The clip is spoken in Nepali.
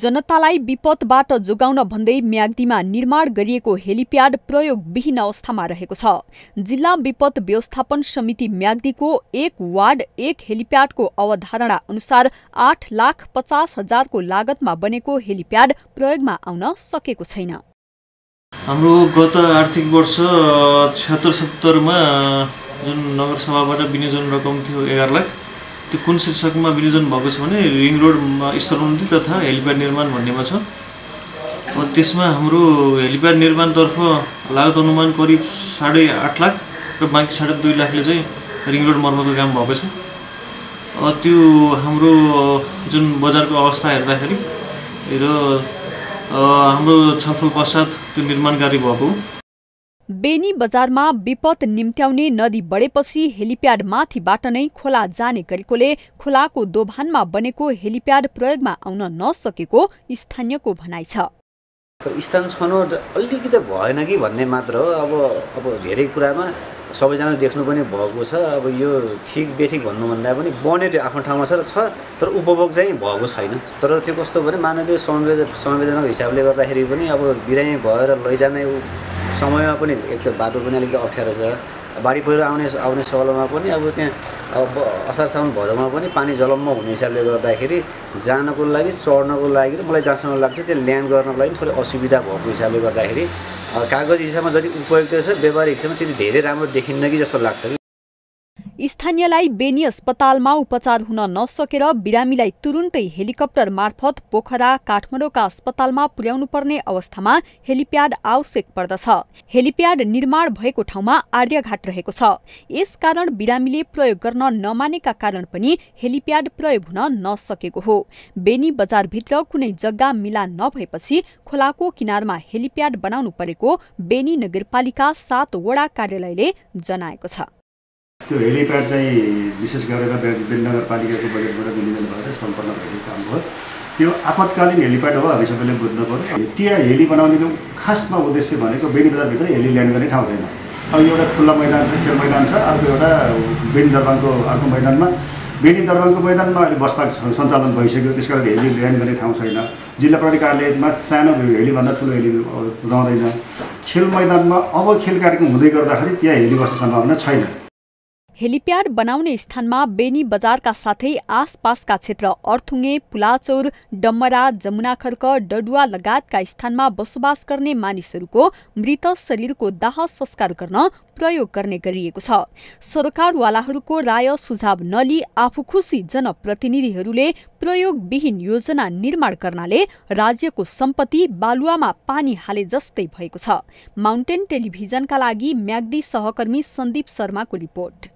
जनतालाई विपदबाट जोगाउन भन्दै म्याग्दीमा निर्माण गरिएको हेलिप्याड प्रयोगविहीन अवस्थामा रहेको छ। जिल्ला विपद व्यवस्थापन समिति म्याग्दीको एक वार्ड एक हेलिप्याडको अवधारणा अनुसार 8,50,000 को लागतमा बनेको हेलिप्याड प्रयोगमा आउन सकेको छैन। हाम्रो गत आर्थिक वर्ष 76-77 मा जुन नगरसभाबाट विनियोजन रकम थियो 11 लाख, त्यो कुन शीर्षकमा विनियोजन भएको छ भने रिङ रोड स्तरोन्नति तथा हेलिप्याड निर्माण भन्नेमा छ। त्यसमा हाम्रो हेलिप्याड निर्माणतर्फ लागत अनुमान करिब 8.5 लाख र बाँकी 2.5 लाखले चाहिँ रिङ रोड मर्मतको काम भएको छ। त्यो हाम्रो जुन बजारको अवस्था हेर्दाखेरि र हाम्रो छलफल पश्चात त्यो निर्माण कार्य भएको। बेनी बजारमा विपद निम्त्याउने नदी बढेपछि हेलिप्याड माथिबाट नै खोला जाने गरेकोले खोलाको दोभानमा बनेको हेलिप्याड प्रयोगमा आउन नसकेको स्थानीयको भनाइ छ। स्थान छनौट अलिकति भएन कि भन्ने मात्र हो। अब धेरै कुरामा सबैजना देख्नु पनि भएको छ। अब यो ठीक बेठिक भन्नुभन्दा पनि बने आफ्नो ठाउँमा छ, तर उपभोग चाहिँ भएको छैन। तर त्यो कस्तो भने मानवीय संवेदनाको हिसाबले गर्दाखेरि पनि अब बिरामी भएर लैजाने समयमा पनि एक त बाटो पनि अलिकति अप्ठ्यारो छ। बाढी पहिरो आउने सवालमा पनि अब त्यहाँ अब असार साउन भदौमा पनि पानी जलममा हुने हिसाबले गर्दाखेरि जानको लागि चढ्नको लागि मलाई जहाँसम्म लाग्छ त्यो ल्यान्ड गर्नको लागि थोरै असुविधा भएको हिसाबले गर्दाखेरि कागज हिसाबमा जति उपयुक्त छ व्यापारिक हिसाबमा त्यति धेरै राम्रो देखिन्न कि जस्तो लाग्छ। स्थानीयलाई बेनी अस्पतालमा उपचार हुन नसकेर बिरामीलाई तुरुन्तै हेलिकप्टर मार्फत पोखरा काठमाडौँका अस्पतालमा पुर्याउनु पर्ने अवस्थामा हेलिप्याड आवश्यक पर्दछ। हेलिप्याड निर्माण भएको ठाउँमा आर्यघाट रहेको छ। यसकारण बिरामीले प्रयोग गर्न नमानेका कारण पनि हेलिप्याड प्रयोग हुन नसकेको हो। बेनी बजारभित्र कुनै जग्गा मिलान नभएपछि खोलाको किनारमा हेलिप्याड बनाउनु परेको बेनी नगरपालिका 7 वडा कार्यालयले जनाएको छ। त्यो हेलिप्याड चाहिँ विशेष गरेर बेनी नगरपालिकाको बजेटबाट विनियोजन भएर सम्पन्न भएको काम हो। त्यो आपतकालीन हेलिप्याड हो, हामी सबैले बुझ्नु पर्यो। त्यहाँ हेली बनाउनेको खासमा उद्देश्य भनेको बेनी बजारभित्र हेली ल्यान्ड गर्ने ठाउँ छैन। अब एउटा खुल्ला मैदान छ, खेल मैदान छ, अर्को एउटा बेनी दरबारको अर्को मैदानमा अहिले बस्दा सञ्चालन भइसक्यो। त्यसका लागि हेली ल्यान्ड गर्ने ठाउँ छैन। जिल्ला प्रहरी कार्यालयमा सानो हेलीभन्दा ठुलो हेली रहँदैन। खेल मैदानमा अब खेल कार्यक्रम हुँदै गर्दाखेरि त्यहाँ हेली बस्ने सम्भावना छैन। हेलिप्याड बनाउने स्थानमा बेनी बजारका साथै आसपासका क्षेत्र अर्थुङ्गे, पुलाचौर, डम्मरा, जमुनाखर्क, डडुवा लगायतका स्थानमा बसोबास गर्ने मानिसहरूको मृत शरीरको दाह संस्कार गर्न प्रयोग गर्ने गरिएको छ। सरकारवालाहरूको राय सुझाव नलिई आफू खुसी जनप्रतिनिधिहरूले प्रयोगविहीन योजना निर्माण गर्नाले राज्यको सम्पत्ति बालुवामा पानी हाले जस्तै भएको छ। माउन्टेन टेलिभिजनका लागि म्याग्दी सहकर्मी सन्दीप शर्माको रिपोर्ट।